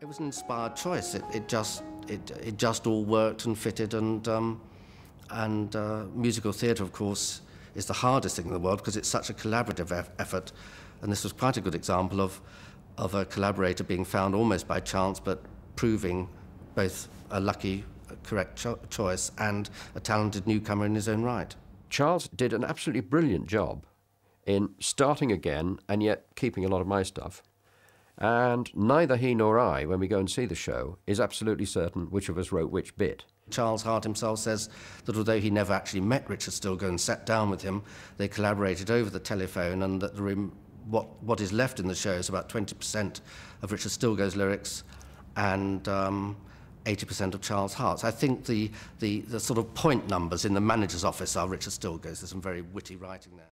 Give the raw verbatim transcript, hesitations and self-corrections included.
It was an inspired choice. It, it just it it just all worked and fitted, and um, and uh, musical theatre, of course, is the hardest thing in the world because it's such a collaborative eff effort, and this was quite a good example of of a collaborator being found almost by chance, but proving both a lucky, correct cho choice and a talented newcomer in his own right. Charles did an absolutely brilliant job in starting again and yet keeping a lot of my stuff. And neither he nor I, when we go and see the show, is absolutely certain which of us wrote which bit. Charles Hart himself says that although he never actually met Richard Stilgoe and sat down with him, they collaborated over the telephone, and that the rem what, what is left in the show is about twenty percent of Richard Stilgoe's lyrics and um, eighty percent of Charles Hart's. I think the, the, the sort of point numbers in the manager's office are Richard Stilgoe's. There's some very witty writing there.